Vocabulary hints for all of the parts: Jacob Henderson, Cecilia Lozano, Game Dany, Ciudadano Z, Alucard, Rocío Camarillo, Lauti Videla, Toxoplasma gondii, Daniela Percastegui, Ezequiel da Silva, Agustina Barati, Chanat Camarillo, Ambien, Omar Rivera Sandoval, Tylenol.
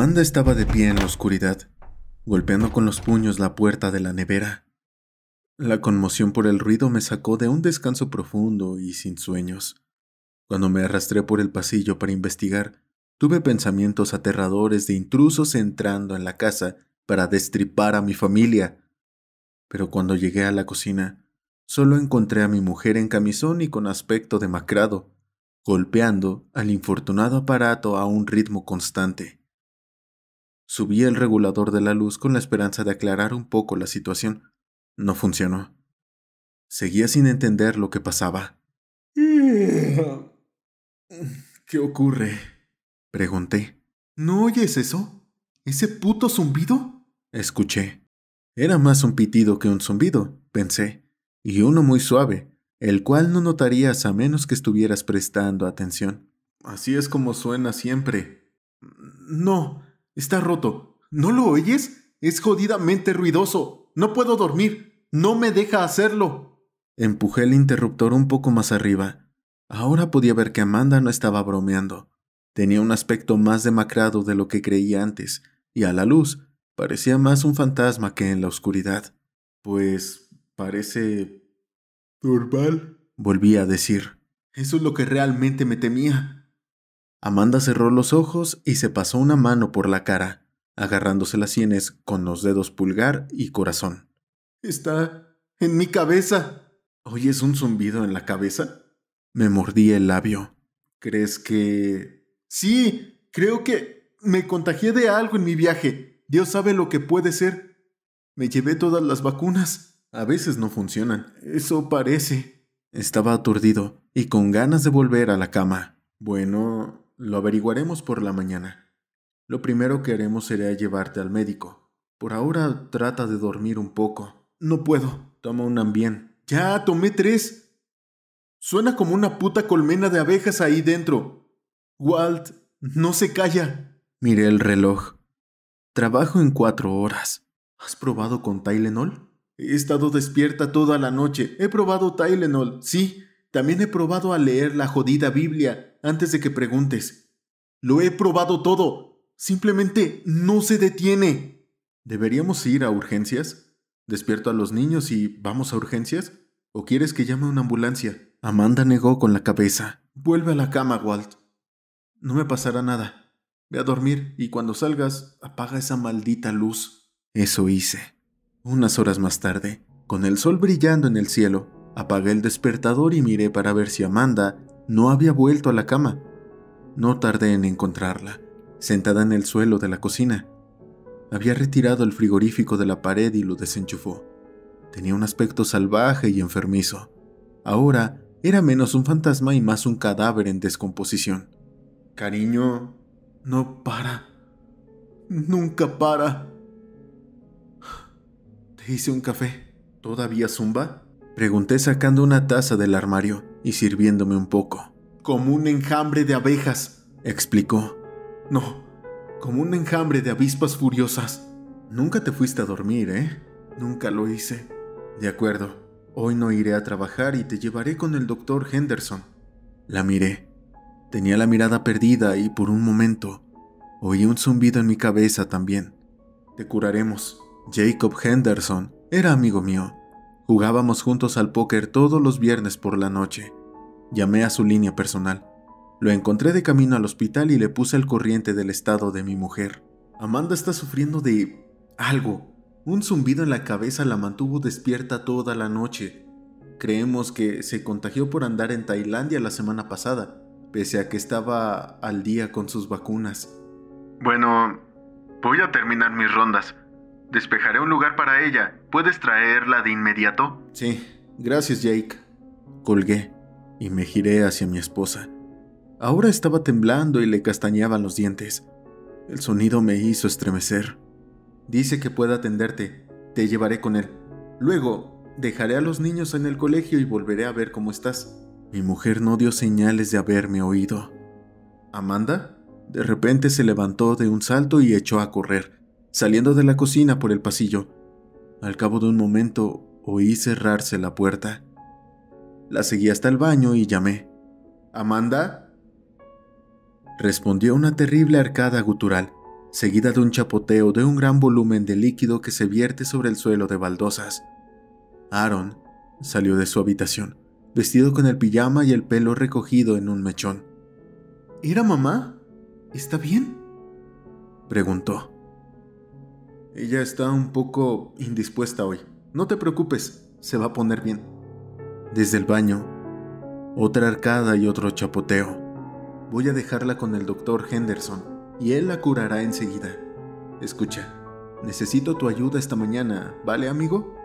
Amanda estaba de pie en la oscuridad, golpeando con los puños la puerta de la nevera. La conmoción por el ruido me sacó de un descanso profundo y sin sueños. Cuando me arrastré por el pasillo para investigar, tuve pensamientos aterradores de intrusos entrando en la casa para destripar a mi familia. Pero cuando llegué a la cocina, solo encontré a mi mujer en camisón y con aspecto demacrado, golpeando al infortunado aparato a un ritmo constante. Subí el regulador de la luz con la esperanza de aclarar un poco la situación. No funcionó. Seguía sin entender lo que pasaba. ¿Qué ocurre?, pregunté. ¿No oyes eso? ¿Ese puto zumbido? Escuché. Era más un pitido que un zumbido, pensé, y uno muy suave, el cual no notarías a menos que estuvieras prestando atención. Así es como suena siempre. No, está roto. ¿No lo oyes? Es jodidamente ruidoso. ¡No puedo dormir! ¡No me deja hacerlo! Empujé el interruptor un poco más arriba. Ahora podía ver que Amanda no estaba bromeando. Tenía un aspecto más demacrado de lo que creía antes, y a la luz parecía más un fantasma que en la oscuridad. Pues parece normal, volví a decir. Eso es lo que realmente me temía. Amanda cerró los ojos y se pasó una mano por la cara, agarrándose las sienes con los dedos pulgar y corazón. —¡Está en mi cabeza! —¿Oyes un zumbido en la cabeza? Me mordí el labio. —¿Crees que...? —Sí, creo que me contagié de algo en mi viaje. Dios sabe lo que puede ser. Me llevé todas las vacunas. A veces no funcionan. Eso parece. Estaba aturdido y con ganas de volver a la cama. —Bueno, lo averiguaremos por la mañana. Lo primero que haremos será llevarte al médico. Por ahora trata de dormir un poco. No puedo. Toma un Ambien. Ya, tomé 3. Suena como una puta colmena de abejas ahí dentro. Walt, no se calla. Miré el reloj. Trabajo en 4 horas. ¿Has probado con Tylenol? He estado despierta toda la noche. He probado Tylenol, sí. También he probado a leer la jodida Biblia antes de que preguntes. Lo he probado todo. Simplemente no se detiene. ¿Deberíamos ir a urgencias? ¿Despierto a los niños y vamos a urgencias? ¿O quieres que llame a una ambulancia? Amanda negó con la cabeza. Vuelve a la cama, Walt. No me pasará nada. Ve a dormir y cuando salgas, apaga esa maldita luz. Eso hice. Unas horas más tarde, con el sol brillando en el cielo, apagué el despertador y miré para ver si Amanda no había vuelto a la cama. No tardé en encontrarla, sentada en el suelo de la cocina. Había retirado el frigorífico de la pared y lo desenchufó. Tenía un aspecto salvaje y enfermizo. Ahora era menos un fantasma y más un cadáver en descomposición. Cariño, no para. Nunca para. ¿Te hice un café? ¿Todavía zumba? Pregunté sacando una taza del armario y sirviéndome un poco. Como un enjambre de abejas, explicó. No, como un enjambre de avispas furiosas. Nunca te fuiste a dormir, ¿eh? Nunca lo hice. De acuerdo, hoy no iré a trabajar y te llevaré con el doctor Henderson. La miré. Tenía la mirada perdida y por un momento oí un zumbido en mi cabeza también. Te curaremos. Jacob Henderson era amigo mío. Jugábamos juntos al póker todos los viernes por la noche. Llamé a su línea personal. Lo encontré de camino al hospital y le puse al corriente del estado de mi mujer. Amanda está sufriendo de... algo. Un zumbido en la cabeza la mantuvo despierta toda la noche. Creemos que se contagió por andar en Tailandia la semana pasada, pese a que estaba al día con sus vacunas. Bueno, voy a terminar mis rondas. Despejaré un lugar para ella. ¿Puedes traerla de inmediato? Sí, gracias, Jake. Colgué y me giré hacia mi esposa. Ahora estaba temblando y le castañeaban los dientes. El sonido me hizo estremecer. Dice que puede atenderte. Te llevaré con él. Luego, dejaré a los niños en el colegio y volveré a ver cómo estás. Mi mujer no dio señales de haberme oído. ¿Amanda? De repente se levantó de un salto y echó a correr, saliendo de la cocina por el pasillo. Al cabo de un momento, oí cerrarse la puerta. La seguí hasta el baño y llamé. ¿Amanda? Respondió una terrible arcada gutural, seguida de un chapoteo de un gran volumen de líquido que se vierte sobre el suelo de baldosas. Aaron salió de su habitación, vestido con el pijama y el pelo recogido en un mechón. —¿Era mamá? ¿Está bien? —preguntó. —Ella está un poco indispuesta hoy. No te preocupes, se va a poner bien. Desde el baño, otra arcada y otro chapoteo. Voy a dejarla con el doctor Henderson y él la curará enseguida. Escucha, necesito tu ayuda esta mañana, ¿vale, amigo?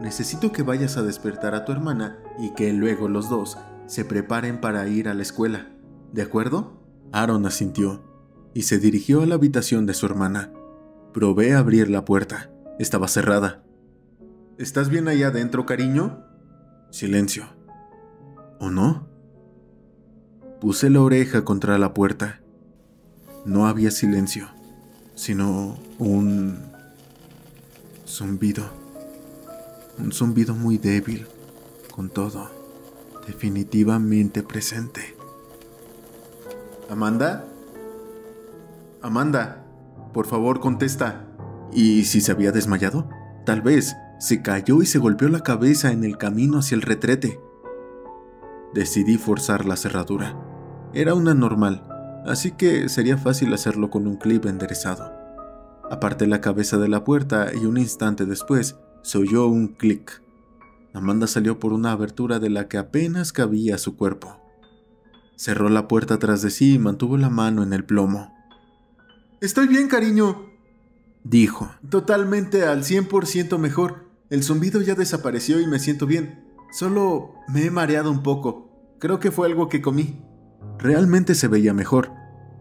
Necesito que vayas a despertar a tu hermana y que luego los dos se preparen para ir a la escuela, ¿de acuerdo? Aaron asintió y se dirigió a la habitación de su hermana. Probé a abrir la puerta. Estaba cerrada. —¿Estás bien ahí adentro, cariño? Silencio. ¿O no? Puse la oreja contra la puerta. No había silencio, sino un zumbido. Un zumbido muy débil, con todo, definitivamente presente. —¿Amanda? —Amanda, por favor, contesta. ¿Y si se había desmayado? Tal vez se cayó y se golpeó la cabeza en el camino hacia el retrete. Decidí forzar la cerradura. Era una normal, así que sería fácil hacerlo con un clip enderezado. Aparté la cabeza de la puerta y un instante después se oyó un clic. Amanda salió por una abertura de la que apenas cabía su cuerpo. Cerró la puerta tras de sí y mantuvo la mano en el plomo. —Estoy bien, cariño —dijo—. Totalmente al 100% mejor. El zumbido ya desapareció y me siento bien. Solo me he mareado un poco. Creo que fue algo que comí. Realmente se veía mejor.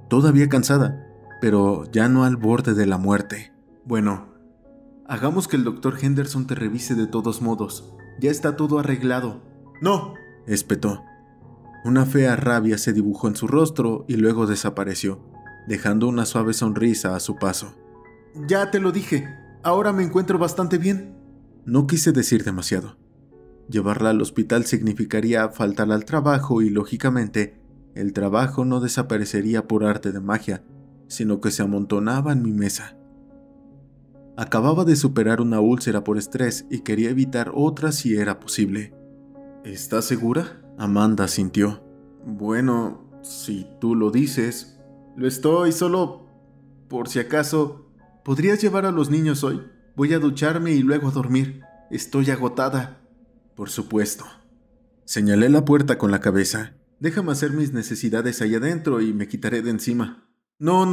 Todavía cansada, pero ya no al borde de la muerte. Bueno, hagamos que el doctor Henderson te revise de todos modos. Ya está todo arreglado. —¡No! —espetó. Una fea rabia se dibujó en su rostro y luego desapareció, dejando una suave sonrisa a su paso. —Ya te lo dije. Ahora me encuentro bastante bien. No quise decir demasiado. Llevarla al hospital significaría faltar al trabajo y, lógicamente, el trabajo no desaparecería por arte de magia, sino que se amontonaba en mi mesa. Acababa de superar una úlcera por estrés y quería evitar otra si era posible. —¿Estás segura? Amanda asintió. —Bueno, si tú lo dices. —Lo estoy, solo por si acaso. ¿Podrías llevar a los niños hoy? Voy a ducharme y luego a dormir. Estoy agotada. —Por supuesto. Señalé la puerta con la cabeza. —Déjame hacer mis necesidades ahí adentro y me quitaré de encima. —No.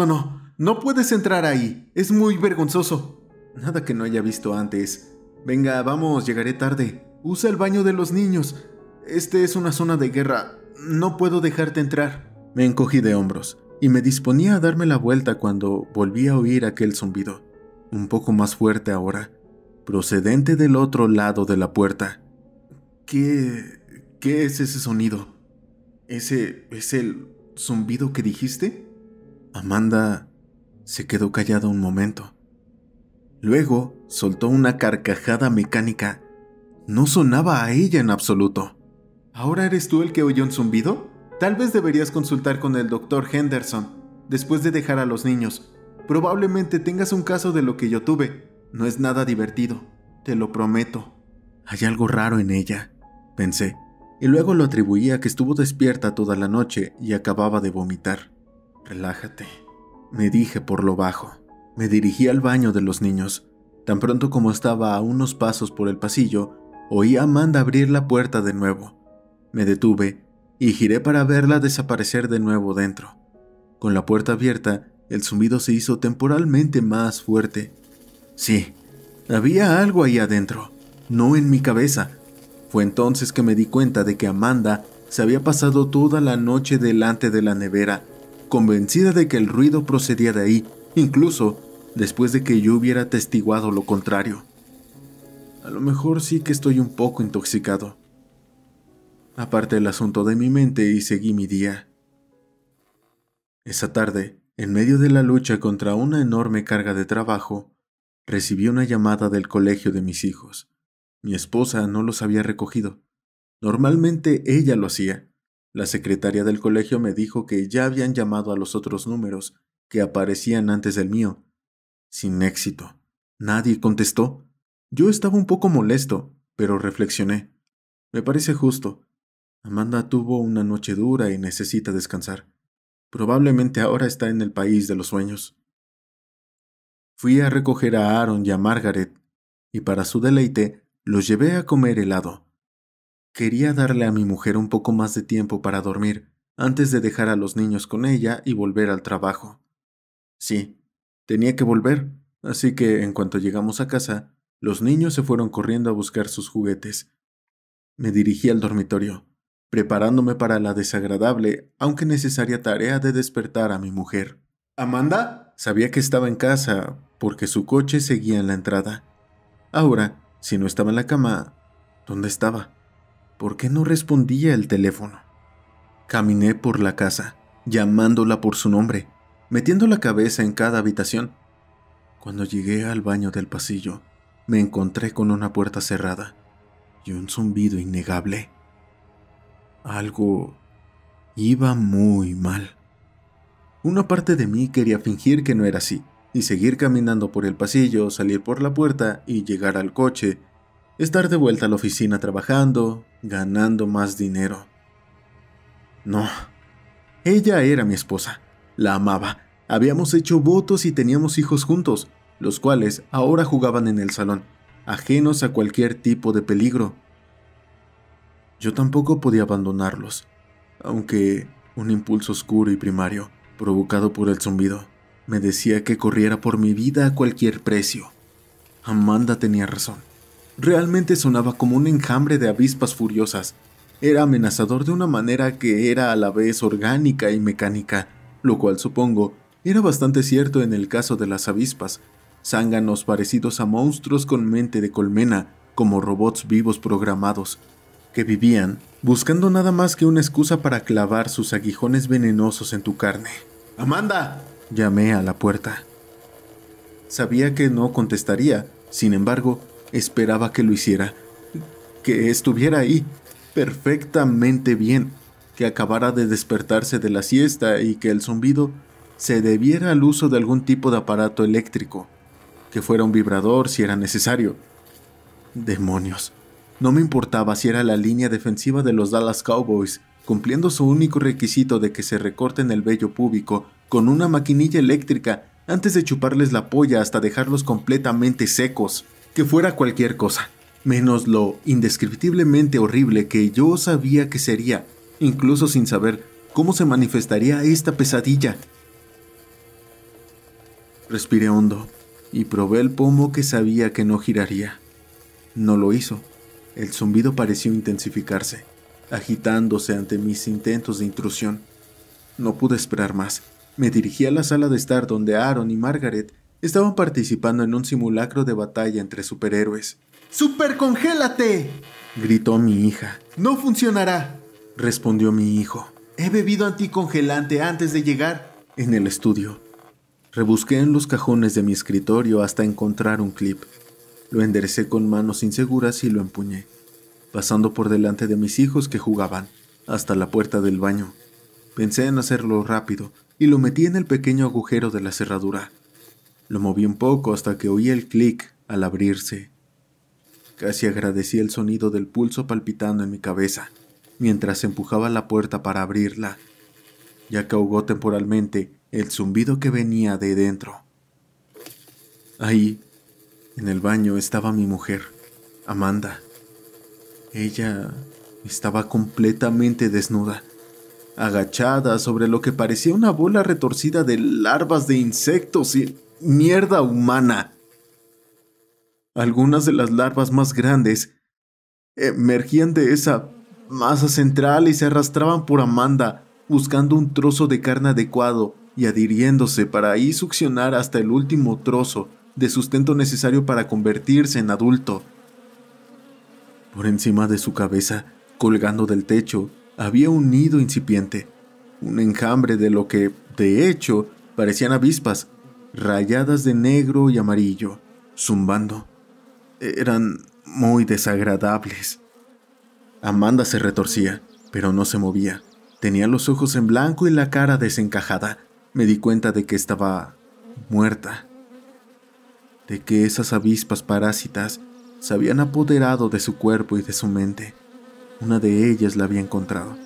No puedes entrar ahí. Es muy vergonzoso. —Nada que no haya visto antes. Venga, vamos, llegaré tarde. Usa el baño de los niños. Este es una zona de guerra. No puedo dejarte entrar. Me encogí de hombros y me disponía a darme la vuelta cuando volví a oír aquel zumbido, un poco más fuerte ahora, procedente del otro lado de la puerta. ¿Qué es ese sonido? ¿Ese es el zumbido que dijiste? Amanda se quedó callada un momento. Luego soltó una carcajada mecánica. No sonaba a ella en absoluto. —¿Ahora eres tú el que oyó un zumbido? Tal vez deberías consultar con el doctor Henderson después de dejar a los niños. Probablemente tengas un caso de lo que yo tuve. No es nada divertido, te lo prometo. Hay algo raro en ella, pensé, y luego lo atribuí a que estuvo despierta toda la noche y acababa de vomitar. —Relájate —me dije por lo bajo. Me dirigí al baño de los niños. Tan pronto como estaba a unos pasos por el pasillo, oí a Amanda abrir la puerta de nuevo. Me detuve y giré para verla desaparecer de nuevo dentro. Con la puerta abierta, el zumbido se hizo temporalmente más fuerte. Sí, había algo ahí adentro, no en mi cabeza. Fue entonces que me di cuenta de que Amanda se había pasado toda la noche delante de la nevera, convencida de que el ruido procedía de ahí, incluso después de que yo hubiera atestiguado lo contrario. A lo mejor sí que estoy un poco intoxicado. Aparté el asunto de mi mente y seguí mi día. Esa tarde, en medio de la lucha contra una enorme carga de trabajo, recibí una llamada del colegio de mis hijos. Mi esposa no los había recogido. Normalmente ella lo hacía. La secretaria del colegio me dijo que ya habían llamado a los otros números que aparecían antes del mío. Sin éxito. Nadie contestó. Yo estaba un poco molesto, pero reflexioné. Me parece justo. Amanda tuvo una noche dura y necesita descansar. Probablemente ahora está en el país de los sueños. Fui a recoger a Aaron y a Margaret, y para su deleite, los llevé a comer helado. Quería darle a mi mujer un poco más de tiempo para dormir, antes de dejar a los niños con ella y volver al trabajo. Sí, tenía que volver, así que en cuanto llegamos a casa, los niños se fueron corriendo a buscar sus juguetes. Me dirigí al dormitorio, preparándome para la desagradable, aunque necesaria tarea de despertar a mi mujer. ¿Amanda? Sabía que estaba en casa, porque su coche seguía en la entrada. Ahora, si no estaba en la cama, ¿dónde estaba? ¿Por qué no respondía el teléfono? Caminé por la casa, llamándola por su nombre, metiendo la cabeza en cada habitación. Cuando llegué al baño del pasillo, me encontré con una puerta cerrada y un zumbido innegable. Algo iba muy mal. Una parte de mí quería fingir que no era así, y seguir caminando por el pasillo, salir por la puerta y llegar al coche, estar de vuelta a la oficina trabajando, ganando más dinero. No, ella era mi esposa, la amaba, habíamos hecho votos y teníamos hijos juntos, los cuales ahora jugaban en el salón, ajenos a cualquier tipo de peligro. Yo tampoco podía abandonarlos, aunque un impulso oscuro y primario, provocado por el zumbido, me decía que corriera por mi vida a cualquier precio. Amanda tenía razón. Realmente sonaba como un enjambre de avispas furiosas. Era amenazador de una manera que era a la vez orgánica y mecánica, lo cual supongo era bastante cierto en el caso de las avispas, zánganos parecidos a monstruos con mente de colmena, como robots vivos programados, que vivían buscando nada más que una excusa para clavar sus aguijones venenosos en tu carne. ¡Amanda! Llamé a la puerta. Sabía que no contestaría, sin embargo, esperaba que lo hiciera, que estuviera ahí, perfectamente bien, que acabara de despertarse de la siesta y que el zumbido se debiera al uso de algún tipo de aparato eléctrico, que fuera un vibrador si era necesario. ¡Demonios! No me importaba si era la línea defensiva de los Dallas Cowboys, cumpliendo su único requisito de que se recorten el vello púbico con una maquinilla eléctrica antes de chuparles la polla hasta dejarlos completamente secos. Que fuera cualquier cosa, menos lo indescriptiblemente horrible que yo sabía que sería, incluso sin saber cómo se manifestaría esta pesadilla. Respiré hondo y probé el pomo que sabía que no giraría. No lo hizo. El zumbido pareció intensificarse, agitándose ante mis intentos de intrusión. No pude esperar más. Me dirigí a la sala de estar donde Aaron y Margaret estaban participando en un simulacro de batalla entre superhéroes. —¡Supercongélate! —gritó mi hija. —¡No funcionará! —respondió mi hijo. —He bebido anticongelante antes de llegar. En el estudio, rebusqué en los cajones de mi escritorio hasta encontrar un clip. Lo enderecé con manos inseguras y lo empuñé, pasando por delante de mis hijos que jugaban, hasta la puerta del baño. Pensé en hacerlo rápido y lo metí en el pequeño agujero de la cerradura. Lo moví un poco hasta que oí el clic al abrirse. Casi agradecí el sonido del pulso palpitando en mi cabeza, mientras empujaba la puerta para abrirla, ya que ahogó temporalmente el zumbido que venía de dentro. Ahí, en el baño, estaba mi mujer, Amanda. Ella estaba completamente desnuda, agachada sobre lo que parecía una bola retorcida de larvas de insectos y mierda humana. Algunas de las larvas más grandes emergían de esa masa central y se arrastraban por Amanda, buscando un trozo de carne adecuado y adhiriéndose para ahí succionar hasta el último trozo de sustento necesario para convertirse en adulto. Por encima de su cabeza, colgando del techo, había un nido incipiente, un enjambre de lo que, de hecho, parecían avispas, rayadas de negro y amarillo, zumbando. Eran muy desagradables. Amanda se retorcía, pero no se movía. Tenía los ojos en blanco y la cara desencajada, me di cuenta de que estaba muerta, de que esas avispas parásitas se habían apoderado de su cuerpo y de su mente. Una de ellas la había encontrado,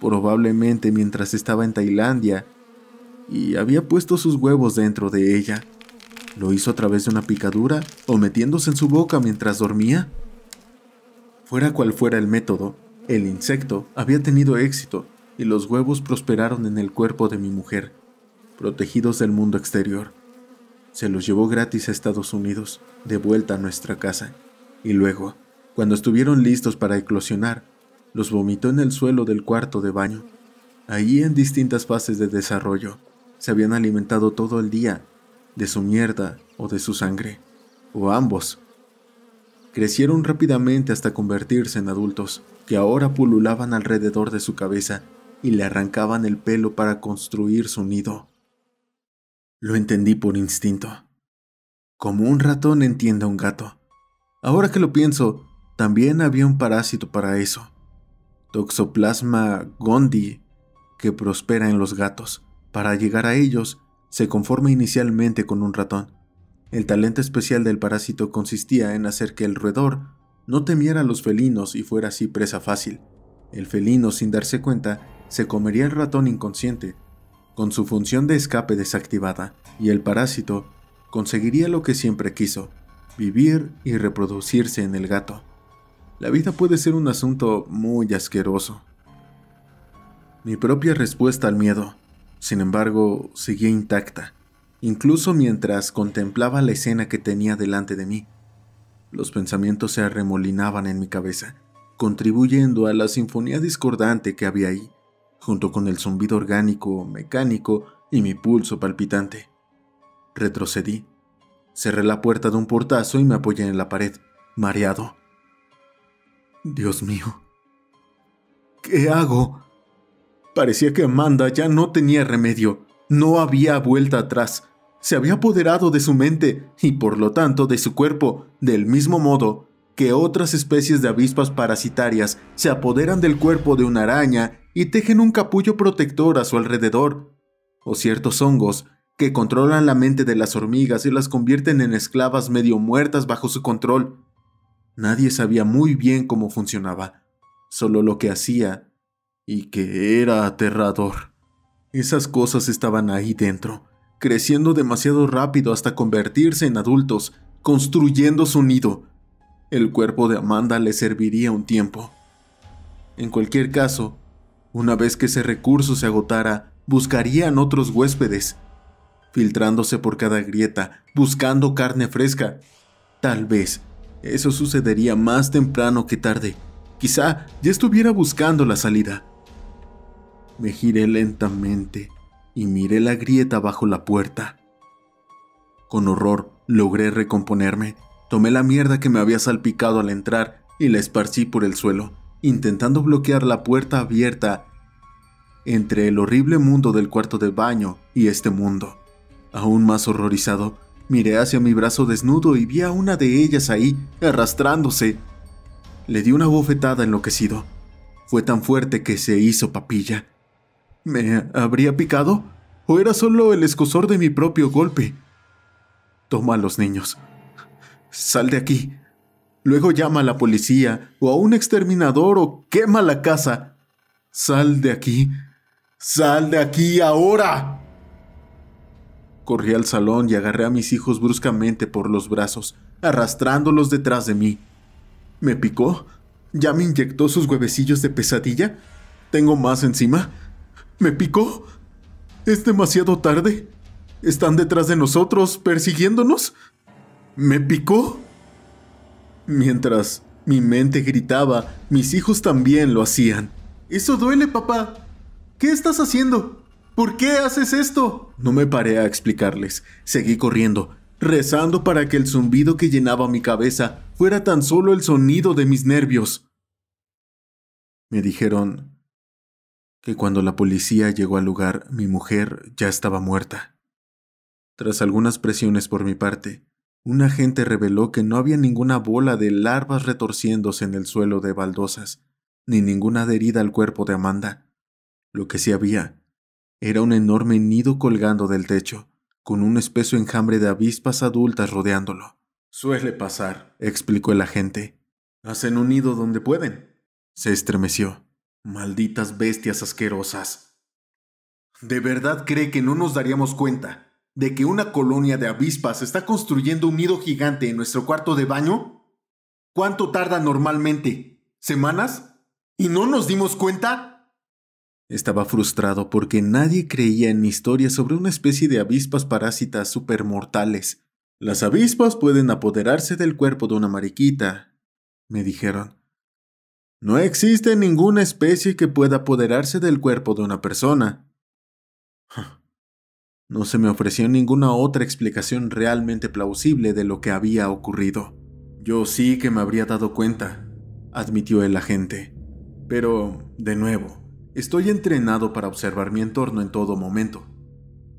probablemente mientras estaba en Tailandia, y había puesto sus huevos dentro de ella. ¿Lo hizo a través de una picadura o metiéndose en su boca mientras dormía? Fuera cual fuera el método, el insecto había tenido éxito y los huevos prosperaron en el cuerpo de mi mujer, protegidos del mundo exterior. Se los llevó gratis a Estados Unidos, de vuelta a nuestra casa, y luego, cuando estuvieron listos para eclosionar, los vomitó en el suelo del cuarto de baño. Allí, en distintas fases de desarrollo, se habían alimentado todo el día de su mierda o de su sangre, o ambos. Crecieron rápidamente hasta convertirse en adultos, que ahora pululaban alrededor de su cabeza y le arrancaban el pelo para construir su nido. Lo entendí por instinto, como un ratón entiende a un gato. Ahora que lo pienso, también había un parásito para eso, Toxoplasma gondii, que prospera en los gatos. Para llegar a ellos, se conforma inicialmente con un ratón. El talento especial del parásito consistía en hacer que el roedor no temiera a los felinos y fuera así presa fácil. El felino, sin darse cuenta, se comería el ratón inconsciente, con su función de escape desactivada, y el parásito conseguiría lo que siempre quiso: vivir y reproducirse en el gato. La vida puede ser un asunto muy asqueroso. Mi propia respuesta al miedo, sin embargo, seguía intacta, incluso mientras contemplaba la escena que tenía delante de mí. Los pensamientos se arremolinaban en mi cabeza, contribuyendo a la sinfonía discordante que había ahí, junto con el zumbido orgánico, mecánico y mi pulso palpitante. Retrocedí, cerré la puerta de un portazo y me apoyé en la pared, mareado. Dios mío, ¿qué hago? Parecía que Amanda ya no tenía remedio, no había vuelta atrás, se había apoderado de su mente y por lo tanto de su cuerpo, del mismo modo que otras especies de avispas parasitarias se apoderan del cuerpo de una araña y tejen un capullo protector a su alrededor, o ciertos hongos que controlan la mente de las hormigas y las convierten en esclavas medio muertas bajo su control. Nadie sabía muy bien cómo funcionaba, solo lo que hacía, y que era aterrador. Esas cosas estaban ahí dentro, creciendo demasiado rápido hasta convertirse en adultos, construyendo su nido. El cuerpo de Amanda le serviría un tiempo. En cualquier caso, una vez que ese recurso se agotara, buscarían otros huéspedes, filtrándose por cada grieta, buscando carne fresca. Tal vez eso sucedería más temprano que tarde. Quizá ya estuviera buscando la salida. Me giré lentamente y miré la grieta bajo la puerta. Con horror logré recomponerme. Tomé la mierda que me había salpicado al entrar y la esparcí por el suelo, intentando bloquear la puerta abierta entre el horrible mundo del cuarto de baño y este mundo. Aún más horrorizado, miré hacia mi brazo desnudo y vi a una de ellas ahí, arrastrándose. Le di una bofetada enloquecido. Fue tan fuerte que se hizo papilla. ¿Me habría picado? ¿O era solo el escozor de mi propio golpe? Toma a los niños. Sal de aquí. Luego llama a la policía o a un exterminador o quema la casa. Sal de aquí. Sal de aquí ahora. Corrí al salón y agarré a mis hijos bruscamente por los brazos, arrastrándolos detrás de mí. ¿Me picó? ¿Ya me inyectó sus huevecillos de pesadilla? ¿Tengo más encima? ¿Me picó? ¿Es demasiado tarde? ¿Están detrás de nosotros, persiguiéndonos? ¿Me picó? Mientras mi mente gritaba, mis hijos también lo hacían. ¡Eso duele, papá! ¿Qué estás haciendo? ¿Por qué haces esto? No me paré a explicarles. Seguí corriendo, rezando para que el zumbido que llenaba mi cabeza fuera tan solo el sonido de mis nervios. Me dijeron que cuando la policía llegó al lugar, mi mujer ya estaba muerta. Tras algunas presiones por mi parte, un agente reveló que no había ninguna bola de larvas retorciéndose en el suelo de baldosas, ni ninguna adherida al cuerpo de Amanda. Lo que sí había Era un enorme nido colgando del techo, con un espeso enjambre de avispas adultas rodeándolo. «Suele pasar», explicó el agente. «Hacen un nido donde pueden». Se estremeció. «Malditas bestias asquerosas. ¿De verdad cree que no nos daríamos cuenta de que una colonia de avispas está construyendo un nido gigante en nuestro cuarto de baño? ¿Cuánto tarda normalmente? ¿Semanas? ¿Y no nos dimos cuenta?». Estaba frustrado porque nadie creía en mi historia sobre una especie de avispas parásitas supermortales. «Las avispas pueden apoderarse del cuerpo de una mariquita», me dijeron. «No existe ninguna especie que pueda apoderarse del cuerpo de una persona». No se me ofreció ninguna otra explicación realmente plausible de lo que había ocurrido. «Yo sí que me habría dado cuenta», admitió el agente. «Pero, de nuevo, estoy entrenado para observar mi entorno en todo momento.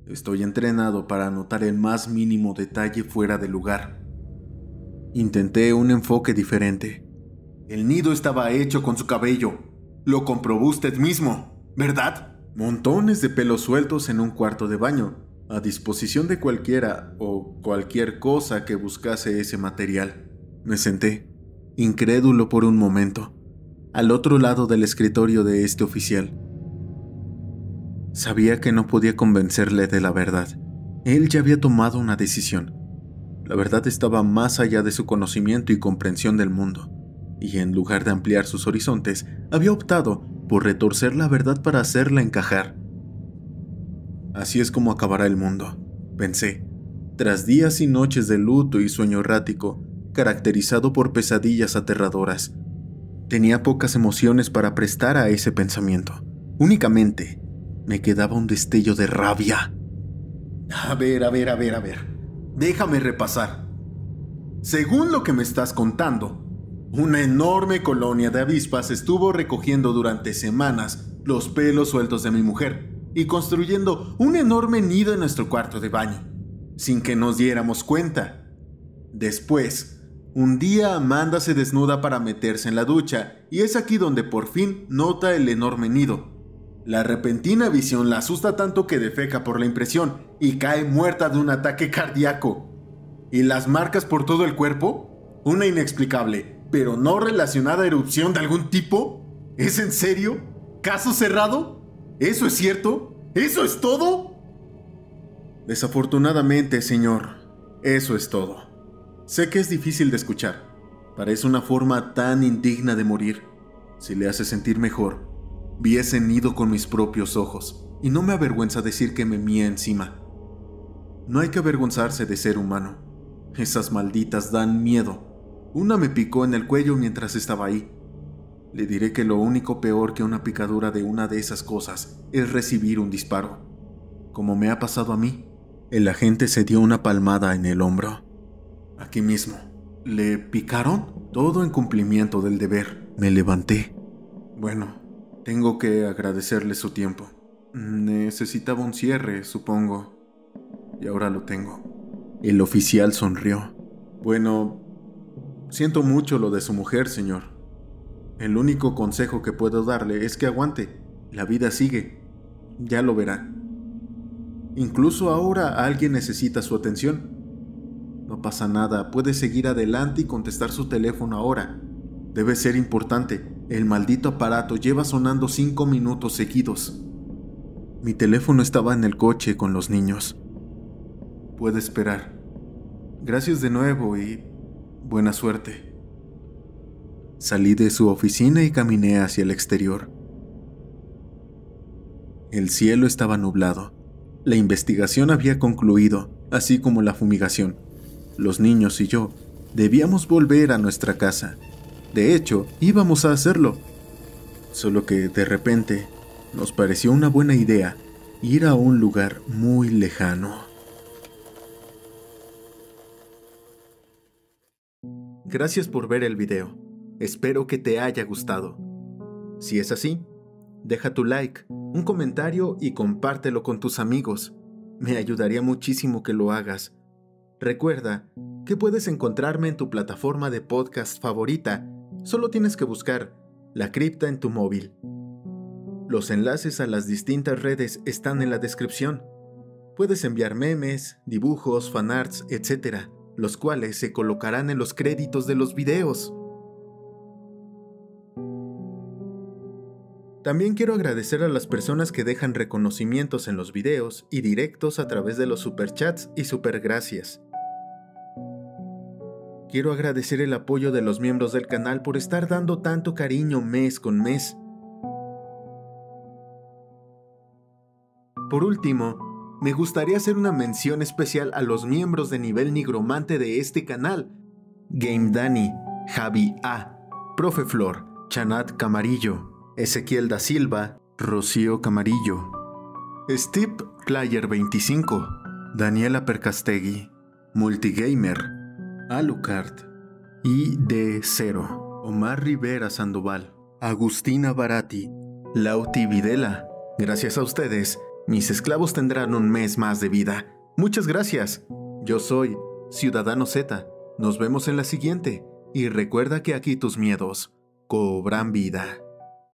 Estoy entrenado para notar el más mínimo detalle fuera de lugar». Intenté un enfoque diferente. «El nido estaba hecho con su cabello. Lo comprobó usted mismo, ¿verdad? Montones de pelos sueltos en un cuarto de baño, a disposición de cualquiera o cualquier cosa que buscase ese material». Me senté, incrédulo por un momento, al otro lado del escritorio de este oficial. Sabía que no podía convencerle de la verdad. Él ya había tomado una decisión. La verdad estaba más allá de su conocimiento y comprensión del mundo, y en lugar de ampliar sus horizontes, había optado por retorcer la verdad para hacerla encajar. «Así es como acabará el mundo», pensé, tras días y noches de luto y sueño errático, caracterizado por pesadillas aterradoras. Tenía pocas emociones para prestar a ese pensamiento. Únicamente me quedaba un destello de rabia. A ver. Déjame repasar. Según lo que me estás contando, una enorme colonia de avispas estuvo recogiendo durante semanas los pelos sueltos de mi mujer y construyendo un enorme nido en nuestro cuarto de baño, sin que nos diéramos cuenta. Después, un día Amanda se desnuda para meterse en la ducha y es aquí donde por fin nota el enorme nido. La repentina visión la asusta tanto que defeca por la impresión y cae muerta de un ataque cardíaco. ¿Y las marcas por todo el cuerpo? Una inexplicable, pero no relacionada a erupción de algún tipo. ¿Es en serio? ¿Caso cerrado? ¿Eso es cierto? ¿Eso es todo? Desafortunadamente, señor, eso es todo. Sé que es difícil de escuchar. Parece una forma tan indigna de morir. Si le hace sentir mejor, vi ese nido con mis propios ojos, y no me avergüenza decir que me mía encima. No hay que avergonzarse de ser humano. Esas malditas dan miedo. Una me picó en el cuello mientras estaba ahí. Le diré que lo único peor que una picadura de una de esas cosas es recibir un disparo, como me ha pasado a mí». El agente se dio una palmada en el hombro. «Aquí mismo. ¿Le picaron?». Todo en cumplimiento del deber. Me levanté. «Bueno, tengo que agradecerle su tiempo. Necesitaba un cierre, supongo. Y ahora lo tengo». El oficial sonrió. «Bueno, siento mucho lo de su mujer, señor. El único consejo que puedo darle es que aguante. La vida sigue. Ya lo verá. Incluso ahora alguien necesita su atención. No pasa nada, puede seguir adelante y contestar su teléfono ahora. Debe ser importante. El maldito aparato lleva sonando 5 minutos seguidos». Mi teléfono estaba en el coche con los niños. «Puede esperar. Gracias de nuevo y buena suerte». Salí de su oficina y caminé hacia el exterior. El cielo estaba nublado. La investigación había concluido, así como la fumigación. Los niños y yo debíamos volver a nuestra casa. De hecho, íbamos a hacerlo. Solo que, de repente, nos pareció una buena idea ir a un lugar muy lejano. Gracias por ver el video. Espero que te haya gustado. Si es así, deja tu like, un comentario y compártelo con tus amigos. Me ayudaría muchísimo que lo hagas. Recuerda que puedes encontrarme en tu plataforma de podcast favorita. Solo tienes que buscar La Cripta en tu móvil. Los enlaces a las distintas redes están en la descripción. Puedes enviar memes, dibujos, fanarts, etc., los cuales se colocarán en los créditos de los videos. También quiero agradecer a las personas que dejan reconocimientos en los videos y directos a través de los superchats y supergracias. Quiero agradecer el apoyo de los miembros del canal por estar dando tanto cariño mes con mes. Por último, me gustaría hacer una mención especial a los miembros de nivel nigromante de este canal: Game Dani, Javi A, Profe Flor, Chanat Camarillo, Ezequiel da Silva, Rocío Camarillo, Steve Player 25, Daniela Percastegui, Multigamer, Alucard, ID0, Omar Rivera Sandoval, Agustina Barati, Lauti Videla. Gracias a ustedes, mis esclavos tendrán un mes más de vida. Muchas gracias. Yo soy Ciudadano Z. Nos vemos en la siguiente. Y recuerda que aquí tus miedos cobran vida.